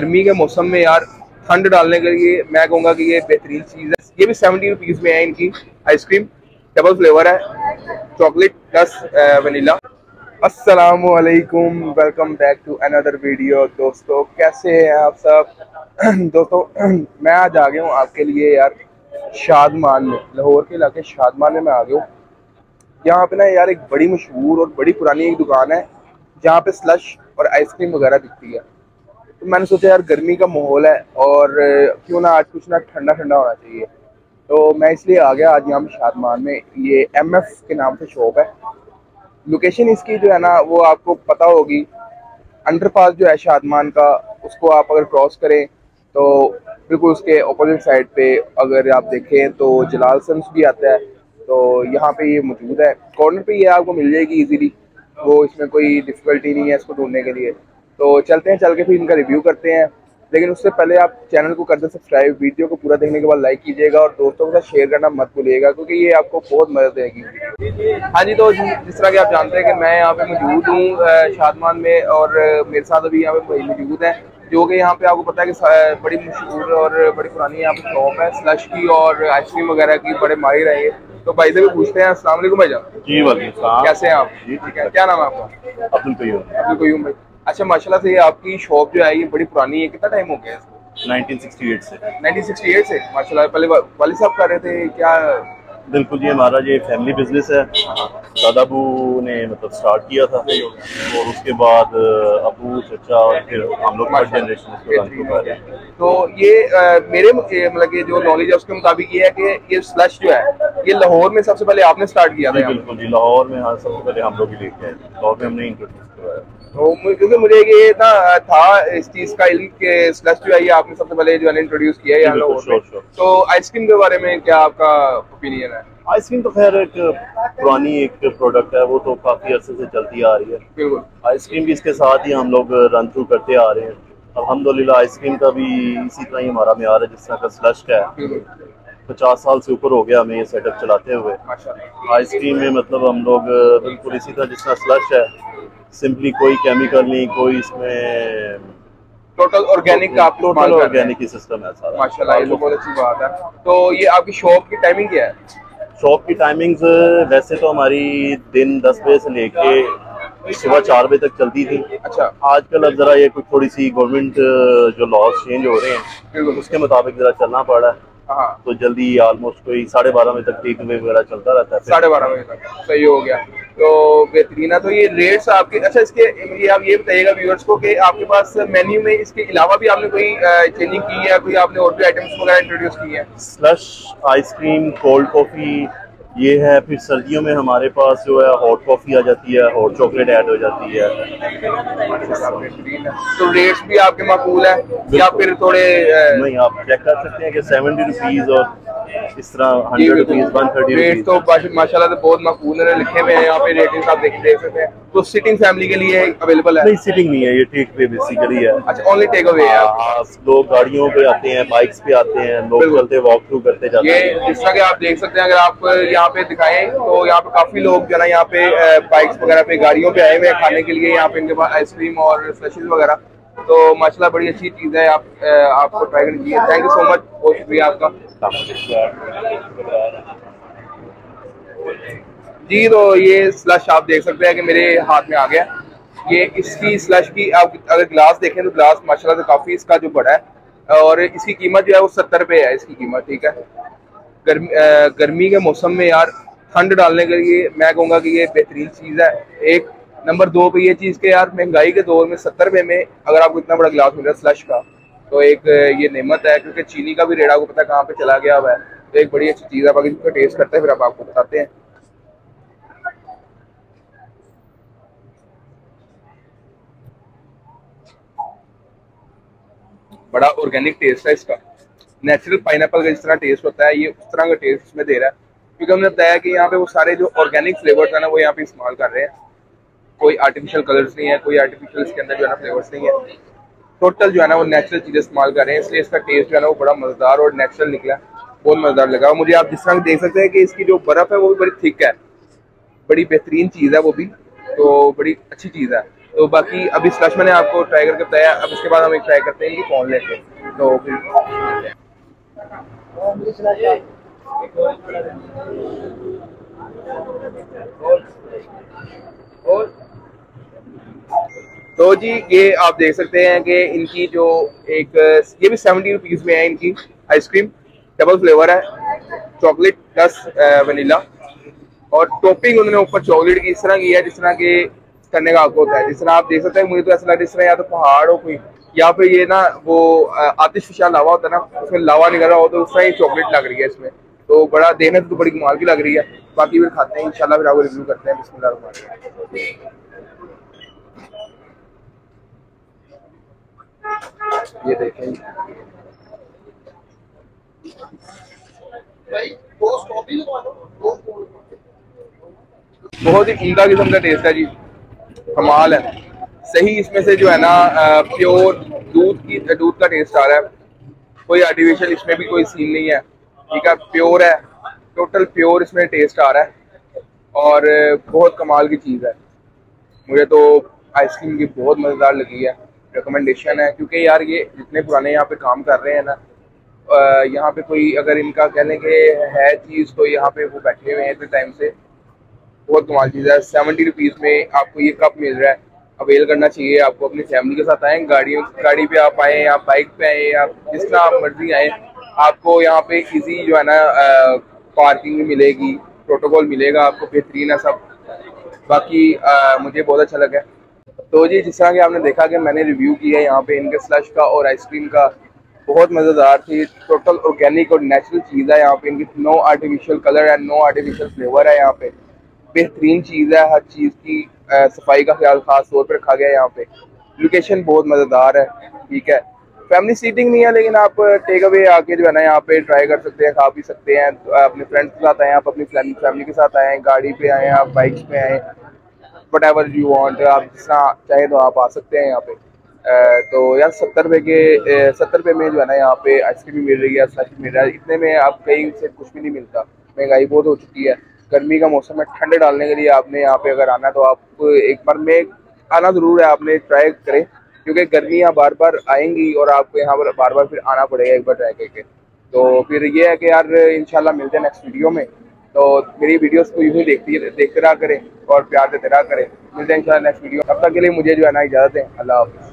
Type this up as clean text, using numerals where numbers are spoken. गर्मी के मौसम में यार ठंड डालने के लिए मैं कहूँगा कि ये बेहतरीन चीज़ है। ये भी 70 रुपीज़ में है। इनकी आइसक्रीम डबल फ्लेवर है, चॉकलेट प्लस वनीला। अस्सलामुअलैकुम, welcome back to another video. दोस्तों कैसे हैं आप सब? दोस्तों मैं आज आ गया हूँ आपके लिए यार शादमान में, लाहौर के इलाके शादमान में मैं आ गया हूँ। यहाँ पे ना यार एक बड़ी मशहूर और बड़ी पुरानी एक दुकान है जहाँ पे स्लश और आइसक्रीम वगैरह बिकती है। तो मैंने सोचा यार गर्मी का माहौल है और क्यों ना आज कुछ ना ठंडा ठंडा होना चाहिए, तो मैं इसलिए आ गया आज यहाँ पे शादमान में। ये MF के नाम से शॉप है। लोकेशन इसकी जो है ना वो आपको पता होगी, अंडरपास जो है शादमान का, उसको आप अगर क्रॉस करें तो बिल्कुल उसके अपोजिट साइड पे अगर आप देखें तो जलाल सन्स भी आता है। तो यहाँ पे ये मौजूद है, कॉर्नर पे ये आपको मिल जाएगी इजीली, वो इसमें कोई डिफ़िकल्टी नहीं है इसको ढूंढने के लिए। तो चलते हैं, चल के फिर इनका रिव्यू करते हैं। लेकिन उससे पहले आप चैनल को कर दें सब्सक्राइब, वीडियो को पूरा देखने के बाद लाइक कीजिएगा और दोस्तों के साथ शेयर करना मत भूलिएगा क्योंकि ये आपको बहुत मदद देगी। हाँ जी, तो जिस तरह कि आप जानते हैं कि मैं यहाँ पे मौजूद हूँ शादमान में और मेरे साथ अभी यहाँ पे मौजूद हैं जो कि यहाँ पे आपको पता है कि बड़ी मशहूर और बड़ी पुरानी यहाँ पे शॉप है स्लश की और आइसक्रीम वगैरह की, बड़े माहिर है ये। तो भाई से भी पूछते हैं। अस्सलाम वालेकुम भाई जान। जी वालेकुम, कैसे हैं आप? जी ठीक है। क्या नाम है आपका? अब्दुल कयूम भाई। अच्छा, माशाल्लाह से ये आपकी शॉप जो है ये बड़ी पुरानी है, कितना टाइम हो गया इसको? 1968 से। 1968 से, माशाल्लाह। पहले वाली साहब कर रहे थे क्या? बिल्कुल जी, हमारा ये फैमिली बिजनेस है। दादाबू ने मतलब स्टार्ट किया था और उसके बाद अबू, चचा और फिर हम लोग फर्स्ट जनरेशन। तो ये मेरे मतलब ये जो नॉलेज है उसके मुताबिक ये है कि ये स्लश जो है ये लाहौर में सबसे पहले आपने स्टार्ट किया था? बिल्कुल जी, लाहौर में हाँ सबसे पहले हम लोग ही लेके आए, लाहौर में हमने इंट्रोड्यूस करवाया। तो क्योंकि मुझे ये था इस चीज़ का इल्म के स्लश जो है आपने सबसे पहले जो है इंट्रोड्यूस किया है यहाँ। तो आइसक्रीम के बारे में क्या आपका ओपिनियन है? आइसक्रीम तो खैर एक पुरानी एक प्रोडक्ट है, वो तो काफ़ी अर्से से चलती आ रही है। बिल्कुल, आइसक्रीम भी इसके साथ ही हम लोग रन थ्रू करते आ रहे हैं। अल्हम्दुलिल्लाह आइसक्रीम का भी इसी तरह ही हमारा म्यार है जिस तरह का स्लश का है। 50 साल से ऊपर हो गया हमें ये सेटअप चलाते हुए। आइसक्रीम में मतलब हम लोग बिल्कुल इसी तरह जिस तरह स्लश है, सिंपली कोई केमिकल नहीं, कोई इसमें टोटल ऑर्गेनिक का सिस्टम है सारा। माशाल्लाह, ये बहुत अच्छी बात है। तो ये आपकी शॉप की टाइमिंग क्या है? शॉप की टाइमिंग्स वैसे तो हमारी दिन 10 बजे से लेके सुबह 4 बजे तक चलती थी। अच्छा, आजकल अब जरा ये कुछ थोड़ी सी गवर्नमेंट जो लॉज चेंज हो रहे हैं उसके मुताबिक जरा चलना पड़ा है। तो जल्दी ऑलमोस्ट कोई 12:30 बजे तक टेक अवे वगैरह चलता रहता है। 12:30 बजे तक, सही हो गया। तो बेहतरीन है। तो ये रेट्स आपके, अच्छा इसके ये आप ये बताइएगा व्यूअर्स को कि आपके पास मेन्यू में इसके अलावा भी आपने कोई चेंजिंग की है, कोई आपने और भी आइटम्स वगैरह इंट्रोड्यूस किए हैं? स्लश, आइसक्रीम, कोल्ड कॉफ़ी ये है, फिर सर्दियों में हमारे पास जो है हॉट कॉफ़ी आ जाती है, हॉट चॉकलेट ऐड हो जाती है। तो रेट्स भी आपके माकूल है या फिर थोड़े? नहीं, आप चेक कर सकते हैं कि 70 रुपीज़ और इस तरह 100 रुपीज़, 130 रेट तो माशाल्लाह से बहुत माकूल है, लिखे हुए हैं यहाँ पे रेटिंग आप देख सकते हैं। तो सिटिंग फैमिली के लिए अवेलेबल है? नहीं, सिटिंग नहीं है, ये टेक अवे बेसिकली है। अच्छा, ओनली टेक अवे है। लोग गाड़ियों पे आते हैं, बाइक्स पे आते हैं, लोग चलते वॉक थ्रू करते जाते हैं। जिस तरह के आप देख सकते हैं, अगर आप यहाँ पे दिखाएं तो यहाँ पे काफी लोग जो है यहाँ पे बाइक्स वगैरह पे गाड़ियों पे आए हुए हैं खाने के लिए। यहाँ पे इनके पास आइसक्रीम और स्लशीज वगैरह, तो माशाल्लाह बड़ी अच्छी चीज़ है, आपको ट्राई करनी चाहिए। थैंक यू सो मच, बहुत शुक्रिया आपका जी। तो ये स्लश आप देख सकते हैं कि मेरे हाथ में आ गया ये। इसकी स्लश की आप अगर ग्लास देखें तो ग्लास माशाल्लाह से काफ़ी इसका जो बड़ा है और इसकी कीमत जो है वो 70 रुपये है इसकी कीमत। ठीक है, गर्मी के मौसम में यार ठंड डालने के लिए मैं कहूँगा कि ये बेहतरीन चीज़ है। एक नंबर दो पे ये चीज़ के यार महंगाई के दौर में 70 रुपये में अगर आपको इतना बड़ा गिलास मिल रहा है स्लश का, तो एक ये नेमत है क्योंकि चीनी का भी रेट आपको पता है कहाँ पर चला गया हुआ है। तो एक बड़ी अच्छी चीज़ है। बाकी इसको टेस्ट करते हैं फिर आप आपको बताते हैं। बड़ा ऑर्गेनिक टेस्ट है इसका, नेचुरल पाइनएप्पल का जिस तरह टेस्ट होता है ये उस तरह का टेस्ट इसमें दे रहा है क्योंकि हमने बताया कि यहाँ पे वो सारे जो ऑर्गेनिक फ्लेवर्स है ना वो यहाँ पे इस्तेमाल कर रहे हैं। कोई आर्टिफिशियल कलर्स नहीं है, कोई आर्टिफिशियल इसके अंदर जो है ना फ्लेवर्स नहीं है, टोटल जो है ना वो नेचुरल चीज़ें इस्तेमाल कर रहे हैं, इसलिए इसका टेस्ट जो है ना वो बड़ा मज़ेदार और नेचुरल निकला, बहुत मज़ेदार लगा। और मुझे आप जिस तरह देख सकते हैं कि इसकी जो बर्फ़ है वो भी बड़ी थिक है, बड़ी बेहतरीन चीज़ है वो भी, तो बड़ी अच्छी चीज़ है। तो बाकी अभी स्लश मैंने आपको ट्राई करके बताया, अब इसके बाद हम एक ट्राई करते हैं कि कौन लेते हैं। तो जी ये आप देख सकते हैं कि इनकी जो एक ये भी 70 रुपीज़ में है इनकी आइसक्रीम, डबल फ्लेवर है, चॉकलेट प्लस वनीला, और टॉपिंग उन्होंने ऊपर चॉकलेट की इस तरह की है जिस तरह के करने का हक होता है। जिस तरह आप देख सकते हैं, मुझे तो ऐसा लग रहा है इस तरह या तो पहाड़ हो कोई, या फिर ये ना वो आतिशफिशा लावा होता है ना, उसमें लावा निकल रहा हो, तो उस तरह ही चॉकलेट लग रही है इसमें। तो बड़ा देखने तो बड़ी कमाल की लग रही है। बाकी फिर खाते हैं इंशाल्लाह, फिर आपको रिव्यू करते हैं। बिस्मिल्लाह, ये देखें बहुत ही उम्दा किस्म का टेस्ट है जी, कमाल है सही। इसमें से जो है ना प्योर दूध का टेस्ट आ रहा है, कोई आर्टिफिशियल इसमें भी कोई सीन नहीं है, ठीक है, प्योर है, टोटल प्योर इसमें टेस्ट आ रहा है और बहुत कमाल की चीज़ है। मुझे तो आइसक्रीम की बहुत मज़ेदार लगी है, रिकमेंडेशन है, क्योंकि यार ये जितने पुराने यहाँ पे काम कर रहे हैं ना, यहाँ पे कोई अगर इनका कह लें कि है चीज़, तो यहाँ पे वो बैठे हुए हैं इतने टाइम से, बहुत कमाल चीज़ है। 70 रुपीज़ में आपको ये कप मिल रहा है, अवेल करना चाहिए आपको। अपनी फैमिली के साथ आएँ, गाड़ी पे आप आएँ, आप बाइक पे आएँ, आप जिस तरह आप मर्जी आएँ, आपको यहाँ पे इजी जो है ना पार्किंग भी मिलेगी, प्रोटोकॉल मिलेगा आपको, बेहतरीन है सब। बाकी मुझे बहुत अच्छा लगा। तो जी जिस तरह कि आपने देखा कि मैंने रिव्यू किया है यहाँ पे इनके स्लश का और आइसक्रीम का, बहुत मज़ेदार थी, टोटल ऑर्गेनिक और नेचुरल चीज़ है यहाँ पे इनकी, नो आर्टिफिशियल कलर है, नो आर्टिफिशियल फ्लेवर है यहाँ पे, बेहतरीन चीज़ है, हर चीज़ की सफाई का ख्याल खास तौर पर रखा गया है यहाँ पे। लोकेशन बहुत मज़ेदार है, ठीक है, फैमिली सीटिंग नहीं है, लेकिन आप टेक अवे आके जो है ना यहाँ पे ट्राई कर सकते हैं, खा भी सकते हैं, तो अपने फ्रेंड्स के साथ आएँ, आप अपनी फैमिली के साथ आएँ, गाड़ी पे आएँ, आप बाइक्स पे आएँ, वट एवर यू वांट, आप जिस तरह चाहें तो आप आ सकते हैं यहाँ पे। तो यार 70 रुपये में जो है ना यहाँ पे आइसक्रीम मिल रही है, स्लश मिल रहा है, इतने में आप कहीं से कुछ भी नहीं मिलता। महंगाई बहुत हो चुकी है, गर्मी का मौसम है, ठंड डालने के लिए आपने यहाँ पे अगर आना है तो आप एक बार में आना ज़रूर है, आपने ट्राई करें, क्योंकि गर्मियाँ बार बार आएंगी और आपको यहाँ पर बार बार फिर आना पड़ेगा एक बार ट्राई करके। तो फिर ये है कि यार इंशाल्लाह मिलते हैं नेक्स्ट वीडियो में। तो मेरी वीडियोस को यूँ ही देखते रहा करें और प्यार देते रहा करें। मिलते हैं इंशाल्लाह नेक्स्ट वीडियो, तब तक के लिए मुझे जो है ना इजाज़त है, अल्लाह हाफ़िज़।